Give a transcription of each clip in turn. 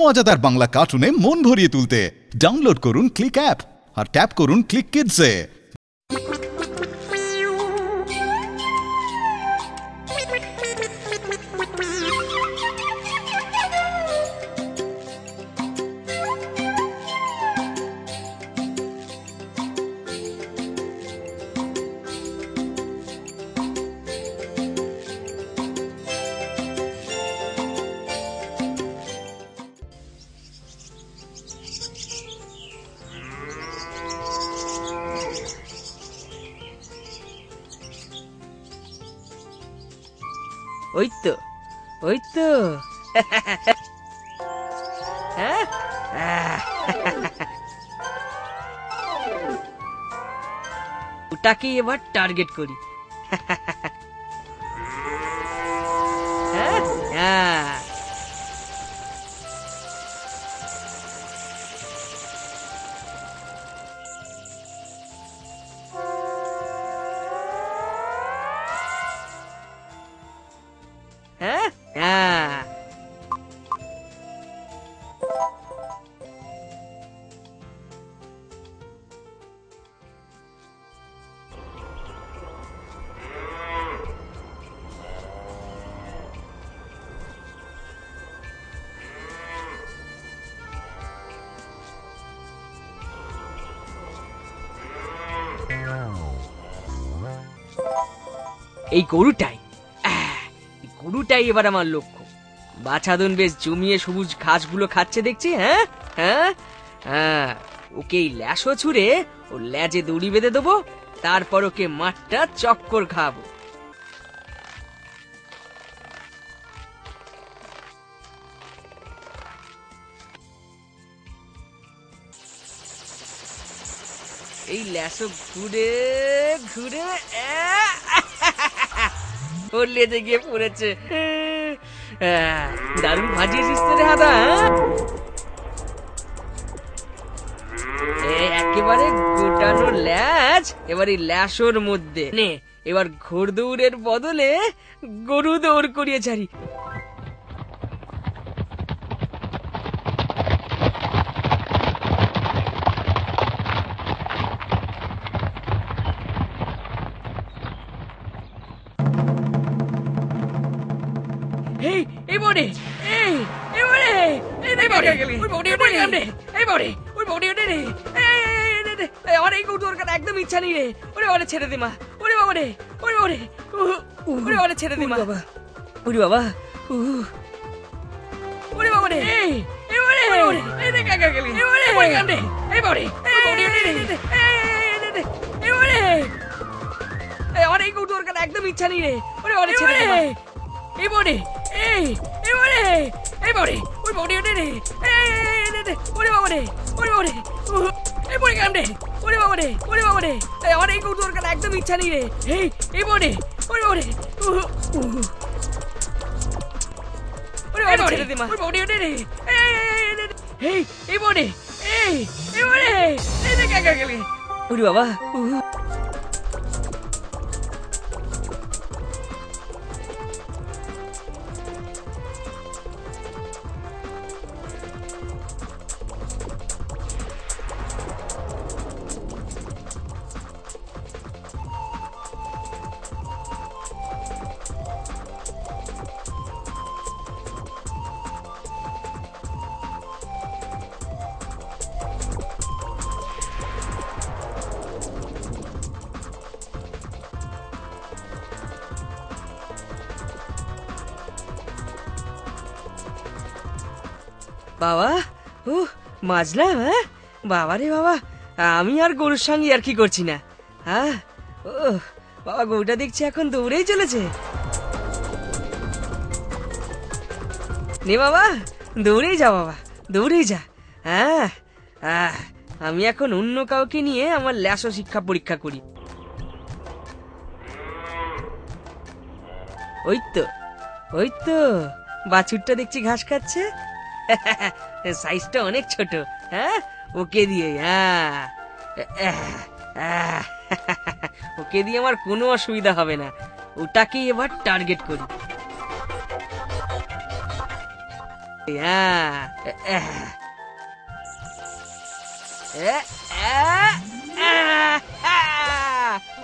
মজাদার বাংলা কার্টুনে মন ভরিয়ে তুলতে ডাউনলোড করুন ক্লিক অ্যাপ আর ট্যাপ করুন ক্লিক কিডসে। ওই তো ওটাকে এবার টার্গেট করি। এই গরুটাই এবার আমার লক্ষ্য। বাছাধন বেশ জমিয়ে সবুজ ঘাসগুলো খাচ্ছে দেখছি। হ্যাঁ হ্যাঁ হ্যাঁ, ওকে এই ল্যাশো ছুঁড়ে ও ল্যাজে দড়ি বেঁধে দেবো, তারপর ওকে মাঠটা চক্কর খাবো। এই ল্যাশো ঘুরে ঘুরে লেজে গিয়ে পড়েছে। দারুণ ভাজিয়েছিস তো রে হাদা, একেবারে গোটানো ল্যাজ। এবার এই ল্যাশোর মধ্যে নে, এবার ঘোড় দৌড়ের বদলে গরু দৌড় করিয়ে ছাড়ি। একদম ইচ্ছা নেই রে, ওরে ছেড়ে দে মা। এই বড়ে বাবা বাবা, ও মাজলাম। হ্যাঁ বাবা রে বাবা, আমি আর গরুর সঙ্গে আর কি করছি না। হ্যাঁ ও বাবা, গরুটা দেখছি এখন দৌড়েই চলেছে। নে বাবা, দৌড়েই যা বাবা, দৌড়েই যা। হ্যাঁ হ্যাঁ, আমি এখন অন্য কাউকে নিয়ে আমার ল্যাশো শিক্ষা পরীক্ষা করি। ওই তো বাছুরটা দেখছি ঘাস খাচ্ছে। সাইজটা অনেক ছোট। হ্যাঁ ওকে দিয়ে, ওকে দিয়ে আমার কোনো অসুবিধা হবে না। ওটাকে এবার টার্গেট করি। Yeah.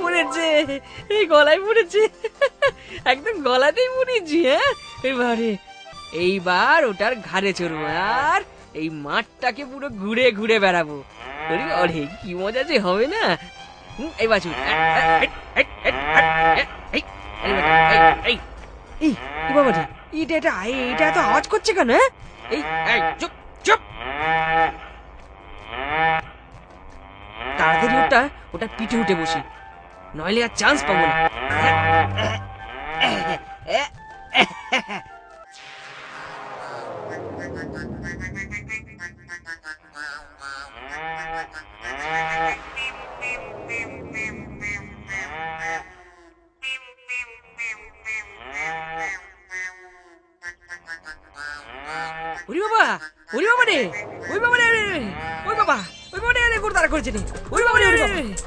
পড়েছে, এই গলায় পড়েছে, একদম গলাতেই পড়েছি। হ্যাঁ, এবারে এইবার ওটার ঘাড়ে চড়বো আর এই মাঠটাকে পুরো ঘুরে ঘুরে বেড়াবো। আরে কি মজা যে হবে না! এই বাছু এটা তো আওয়াজ করছে কেন? চুপ চুপ, তাড়াতাড়ি ওটা পিঠে উঠে বসি, নইলে আর চান্স পাবো না। ওরে বাবা, ওরে বাবা রে, ওই বাবা রে, ওই বাবা, ওই বাবা রে গুরদারা করছে নি, ওই বাবা রে,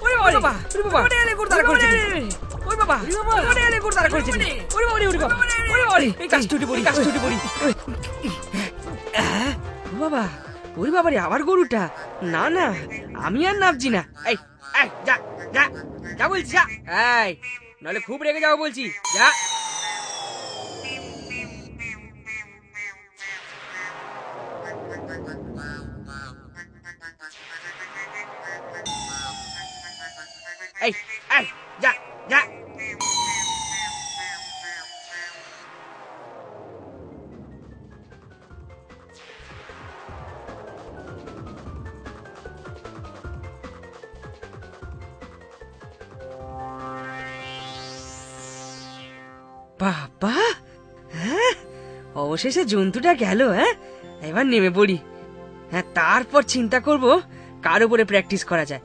ওই বাবা, ওই বাবা রে গুরদারা করছে নি, ওই বাবা, ওই বাবা রে গুরদারা করছে নি, ওরে বাবা রে, ওরে বাবা, ওরে বাবা রে, এই কাস্টুটি পড়ি। বাবা, ওরে বাবা রে, আবার গরুটা। না না, আমি আর নাবছি না। এই এই যা যা যা বলছি, যা। এই নালে খুব রেগে যাও বলছি, যা। এই এই যা যা। বাবা, হ্যাঁ, অবশেষে জন্তুটা গেল। হ্যাঁ, এবার নেমে পড়ি। হ্যাঁ, তারপর চিন্তা করব কার উপরে প্র্যাকটিস করা যায়।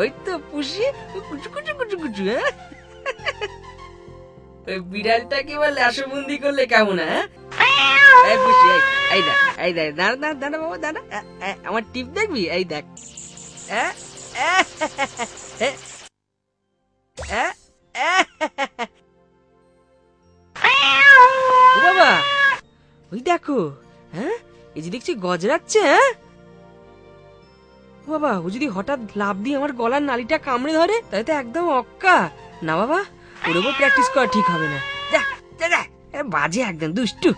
ওই তো পুষি কুচু কুচু কুচু কুচু। ওই বিড়ালটাকে বলে আশবন্দি করলে কেমন? হ্যাঁ পুষি, এই দেখ, দাঁড়া বাবা, দাঁড়া, আমার টিপ দেখবি। এই দেখ, বাবা ওই দেখো। হ্যাঁ, এই যে দেখছি গজরাচ্ছে। হ্যাঁ বাবা, ও যদি হঠাৎ লাফ দিয়ে আমার গলার নালিটা কামড়ে ধরে তাই তো একদম অক্কা। না বাবা, ওর উপর প্র্যাকটিস করা ঠিক হবে না। যা যা, বাজে একদম দুষ্টু।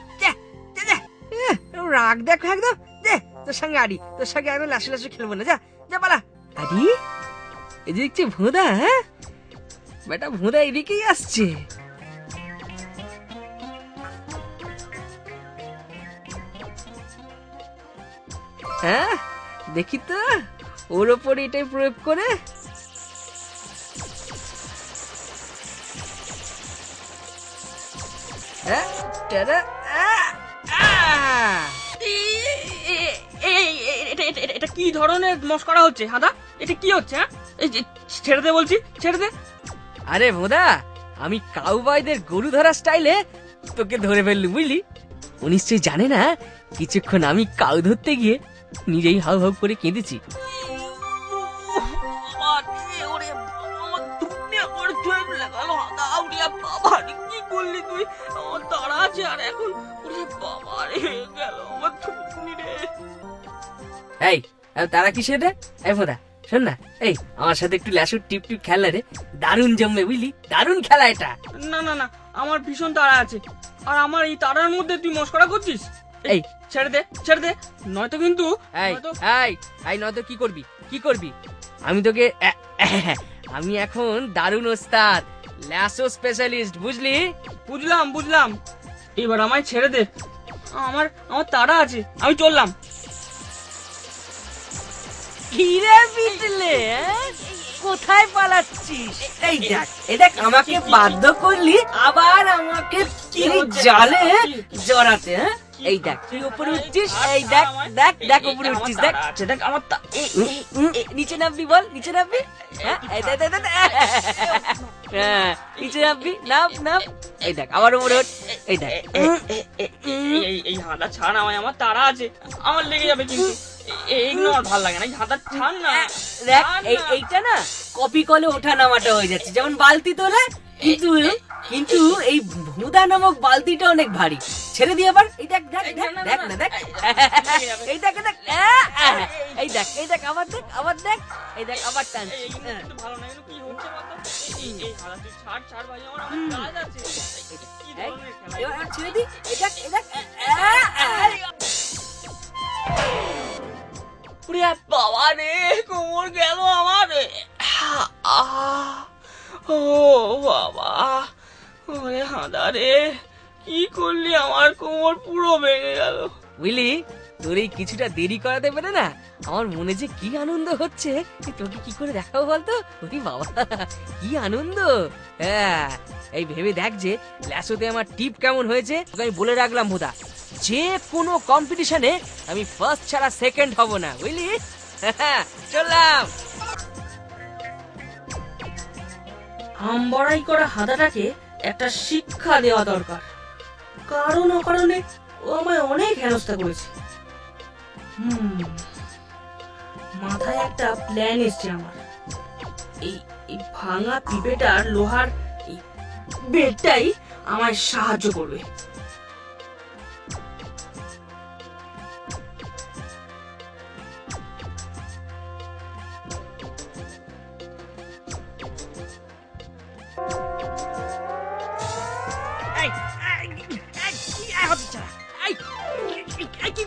রাগ দেখো একদম, তোর সঙ্গে আমি লাসু লাসু খেলবো না। যা যা পালা। আরে এই যে দেখছি ভোঁদা। হ্যাঁ বেটা, ভোঁদা এদিকেই আসছে। হ্যাঁ দেখি তো, ওর ওপরে এটাই প্রয়োগ করে। এটা কি ধরনের মস্করা হচ্ছে হাদা? এটা কি হচ্ছে? ছেড়ে দে বলছি, ছেড়ে দে। আরে ভোঁদা, আমি কাউবয়দের গরু ধরা স্টাইলে তোকে ধরে ফেললু বুঝলি। ও নিশ্চয়ই জানে না কিছুক্ষণ আমি কাউ ধরতে গিয়ে নিজেই হাউ হাউ করে কেঁদেছি। এই তারা কি সেটা? এই ফোদা শোন না, এই আমার সাথে একটু লাসুর টিপ টিপ খেলা রে, দারুণ জমবে বুঝলি, দারুণ খেলা এটা। না না না, আমার ভীষণ তাড়া আছে, আর আমার এই তাড়ার মধ্যে তুই মস্করা করছিস। এই ছেড়ে দে, নয়তো কিন্তু নয়তো কি করবি? আমি এখন দারুণ ওস্তাদ, ল্যাসো স্পেশালিস্ট বুঝলি। বুঝলাম, এবার আমায় ছেড়ে দে, আমার তাড়া আছে, আমি চললাম। কোথায় পালাচ্ছিস? এই দেখ, আমাকে বাধ্য করলি আবার আমাকে জালে জড়াতে। এই দেখ তুই উপরে উঠছিস, এই দেখ দেখ দেখ উপরে উঠছিস, দেখ দেখ আমার নিচে নামবি, বল নিচে নামবি। হ্যাঁ নিচে নামবি, নাম। এই দেখ আমার উপরে উঠ। এই দেখ, এই হাঁটা ছাড়, আমার তাড়া আছে, আমার লেগে যাবে কিন্তু। ইগনোর ভাল লাগে না হাতটা ছাড় না দেখ এইটা না কপি কলে ওঠানামাটা হয়ে যাচ্ছে যেমন বালতি তোলা কিন্তু কিন্তু এই ভুদা নামক বালতিটা অনেক ভারী ছেড়ে দিয়ে আবার এই দেখ দেখ দেখ না দেখ এইটাকে দেখ এই দেখ আবার দেখ এই দেখ আবার টান একটু ভালো না কি হচ্ছে বলতো এই হাড়া তুই ছাড় ছাড় ভাই আমার কাজ আছে কি ধরনের এবার ছেড়ে দি এই দেখ পুরিয়া বাবা নে কোমর গেল আমার ও বাবা ওরে হাঁদা রে কি করলি আমার কোমর পুরো ভেঙে গেল বুঝলি তোর এই কিছুটা দেরি করাতে পেরে না আমার মনে যে কি আনন্দ হচ্ছে তোকে কি করে দেখাবো বলতো ওরে বাবা কি আনন্দ হ্যাঁ এই ভেবে দেখ যে ল্যাসোতে আমার টিপ কেমন হয়েছে আমি বলে রাখলাম হুদা যে কোনো কম্পিটিশনে আমি ফার্স্ট ছাড়া সেকেন্ড হব না বুঝলি চললাম আমবড়াই করা হাদাটাকে একটা শিক্ষা দেওয়া দরকার কারণ ও কারণে ও আমায় অনেক হেনস্থা করেছে মাথায় একটা প্ল্যান এসছে আমার এই ভাঙা পিপেটার লোহার বেটাই আমায় সাহায্য করবে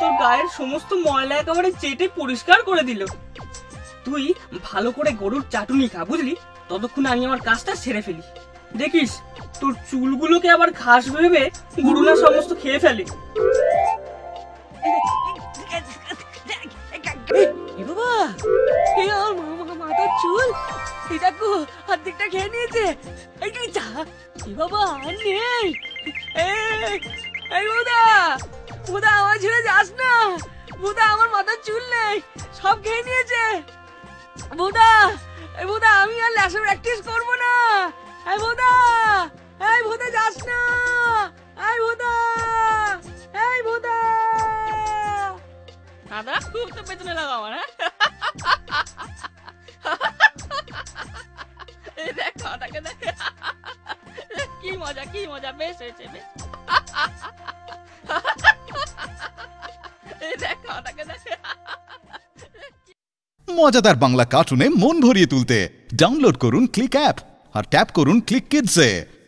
তোর গায়ের সমস্ত ময়লা একেবারে চেটে পরিষ্কার করে দিল তুই ভালো করে গরুর চাটুনি খা বুঝলি ততক্ষণ আমি আমার কাজটা ছেড়ে ফেলি দেখিস তোর চুলগুলোকে আবার ঘাস ভেবে গরুরা সমস্ত খেয়ে ফেলে মাথার চুল এটা কো অর্ধেকটা খেয়ে নিয়েছে বাবা আর নেই বুদা আমার ছেড়ে যাস না বুদা আমার মাথার চুল নেই সব খেয়ে নিয়েছে বুদা বুদা আমি আর ল্যাসো প্র্যাকটিস করবো না ভূতা যাস না দাদা খুব তো পেছনে লাগা আমার কি মজা বেশ হয়েছে বেশ মজাদার বাংলা কার্টুনে মন ভরিয়ে তুলতে ডাউনলোড করুন ক্লিক অ্যাপ আর ট্যাপ করুন ক্লিক কিডসে।